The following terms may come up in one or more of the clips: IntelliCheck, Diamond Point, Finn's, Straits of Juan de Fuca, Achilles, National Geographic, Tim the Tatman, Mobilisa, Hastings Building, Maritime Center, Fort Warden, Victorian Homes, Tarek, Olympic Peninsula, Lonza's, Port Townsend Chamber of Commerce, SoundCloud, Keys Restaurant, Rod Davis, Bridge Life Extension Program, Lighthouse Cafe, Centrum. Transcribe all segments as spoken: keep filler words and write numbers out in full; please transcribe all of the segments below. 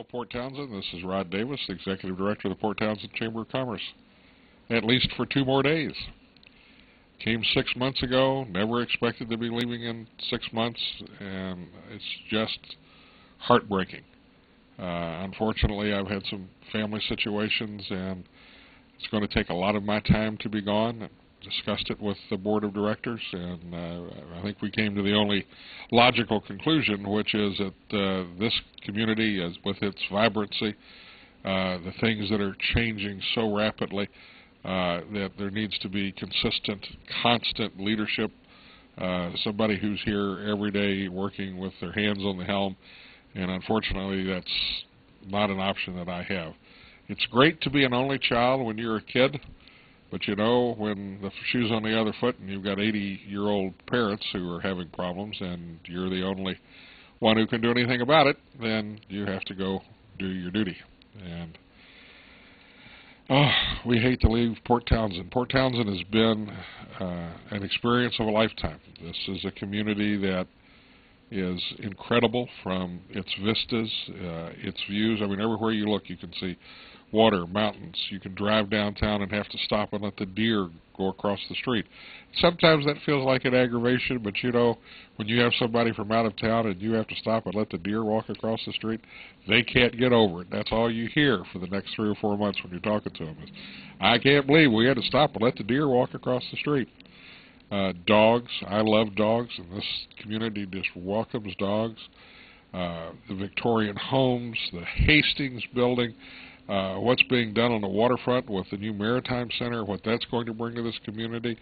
Hello, Port Townsend. This is Rod Davis, Executive Director of the Port Townsend Chamber of Commerce. At least for two more days. Came six months ago, never expected to be leaving in six months, and it's just heartbreaking. Uh, unfortunately, I've had some family situations, and it's going to take a lot of my time to be gone. I discussed it with the board of directors, and uh, I think we came to the only logical conclusion, which is that uh, this community, is, with its vibrancy, uh, the things that are changing so rapidly, Uh, that there needs to be consistent, constant leadership, uh, somebody who's here every day working with their hands on the helm, and unfortunately that's not an option that I have. It's great to be an only child when you're a kid, but you know, when the shoe's on the other foot and you've got eighty-year-old parents who are having problems and you're the only one who can do anything about it, then you have to go do your duty. And oh, we hate to leave Port Townsend. Port Townsend has been uh, an experience of a lifetime. This is a community that is incredible from its vistas, uh, its views. I mean, everywhere you look, you can see water, mountains. You can drive downtown and have to stop and let the deer go across the street. Sometimes that feels like an aggravation, but you know, when you have somebody from out of town and you have to stop and let the deer walk across the street, they can't get over it. That's all you hear for the next three or four months when you're talking to them is, I can't believe we had to stop and let the deer walk across the street. Uh, dogs, I love dogs, and this community just welcomes dogs. Uh, the Victorian Homes, the Hastings Building, uh, what's being done on the waterfront with the new Maritime Center, what that's going to bring to this community,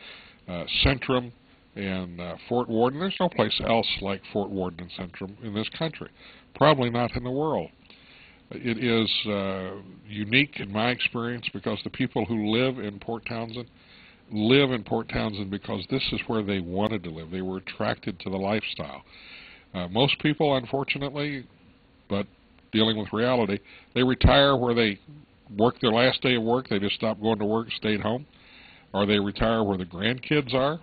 uh, Centrum and uh, Fort Warden. There's no place else like Fort Warden and Centrum in this country, probably not in the world. It is uh, unique in my experience because the people who live in Port Townsend live in Port Townsend because this is where they wanted to live. They were attracted to the lifestyle. Uh, most people, unfortunately, but dealing with reality, they retire where they work their last day of work. They just stop going to work, stay at home. Or they retire where the grandkids are.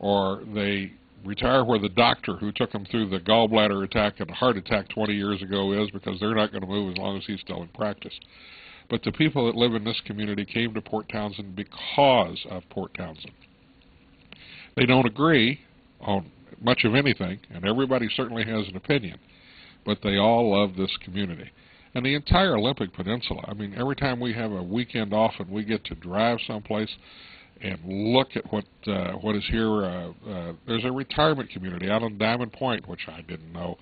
Or they retire where the doctor who took them through the gallbladder attack and heart attack twenty years ago is, because they're not going to move as long as he's still in practice. But the people that live in this community came to Port Townsend because of Port Townsend. They don't agree on much of anything, and everybody certainly has an opinion, but they all love this community. And the entire Olympic Peninsula, I mean, every time we have a weekend off and we get to drive someplace and look at what uh, what is here, uh, uh, there's a retirement community out on Diamond Point, which I didn't know,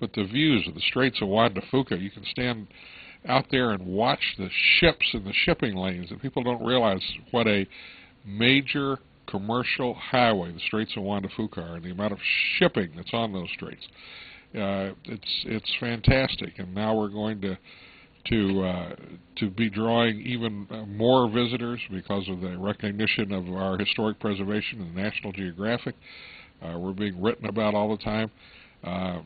but the views of the Straits of Juan de Fuca, you can stand out there and watch the ships in the shipping lanes, and people don't realize what a major commercial highway the Straits of Juan de Fuca are and the amount of shipping that's on those straits. Uh, it's it's fantastic, and now we're going to to uh, to be drawing even more visitors because of the recognition of our historic preservation in the National Geographic. Uh, we're being written about all the time. Uh,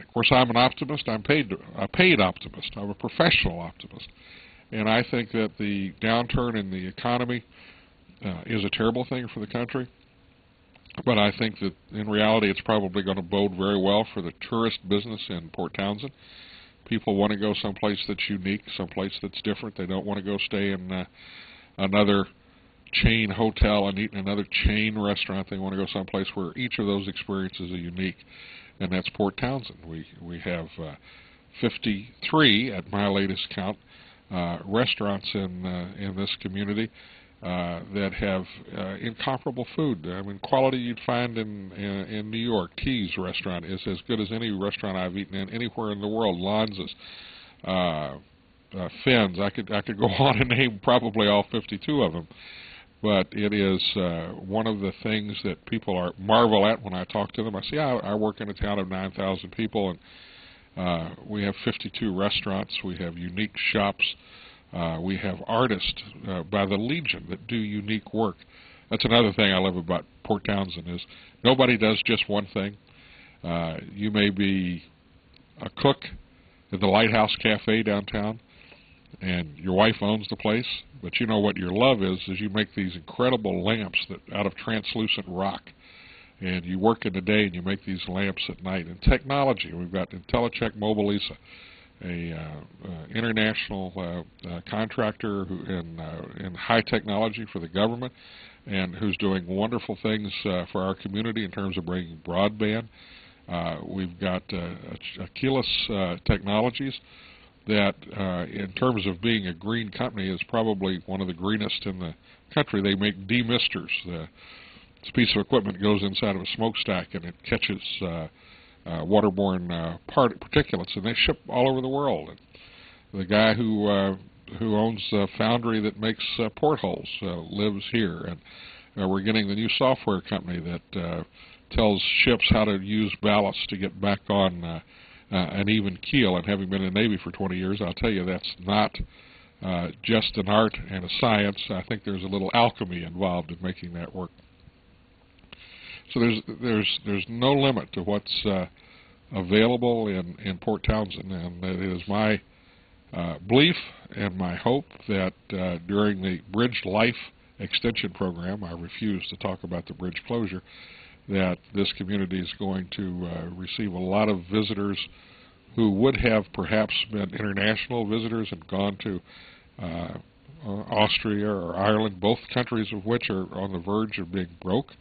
Of course, I'm an optimist. I'm paid, a paid optimist. I'm a professional optimist. And I think that the downturn in the economy uh, is a terrible thing for the country. But I think that in reality, it's probably going to bode very well for the tourist business in Port Townsend. People want to go someplace that's unique, someplace that's different. They don't want to go stay in uh, another chain hotel and eat in another chain restaurant. They want to go someplace where each of those experiences are unique. And that's Port Townsend. We, we have uh, fifty-three, at my latest count, uh, restaurants in, uh, in this community uh, that have uh, incomparable food. I mean, quality you'd find in, in, in New York. Keys Restaurant is as good as any restaurant I've eaten in anywhere in the world. Lonza's, uh, uh, Finn's. I could, I could go on and name probably all fifty-two of them. But it is uh, one of the things that people are marvel at when I talk to them. I say, I, I work in a town of nine thousand people, and uh, we have fifty-two restaurants. We have unique shops. Uh, we have artists uh, by the legion that do unique work. That's another thing I love about Port Townsend is nobody does just one thing. Uh, you may be a cook at the Lighthouse Cafe downtown, and your wife owns the place, but you know what your love is, is you make these incredible lamps that out of translucent rock. And you work in the day and you make these lamps at night. And technology, we've got IntelliCheck, Mobilisa, a uh, uh, international uh, uh, contractor who in, uh, in high technology for the government, and who's doing wonderful things uh, for our community in terms of bringing broadband. Uh, we've got uh, Achilles uh, Technologies that, uh, in terms of being a green company, is probably one of the greenest in the country. They make demisters. The, this piece of equipment goes inside of a smokestack and it catches uh, uh, waterborne uh, part particulates, and they ship all over the world. And the guy who uh, who owns a foundry that makes uh, portholes uh, lives here, and uh, we're getting the new software company that uh, tells ships how to use ballast to get back on uh, uh, an even keel. And having been in the Navy for twenty years, I'll tell you that's not uh, just an art and a science. I think there's a little alchemy involved in making that work. So there's there's there's no limit to what's uh, available in in Port Townsend, and it is my uh, belief and my hope that uh, during the Bridge Life Extension Program — I refuse to talk about the bridge closure — that this community is going to uh, receive a lot of visitors who would have perhaps been international visitors and gone to uh, Austria or Ireland, both countries of which are on the verge of being broke,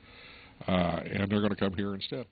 uh, and they're going to come here instead.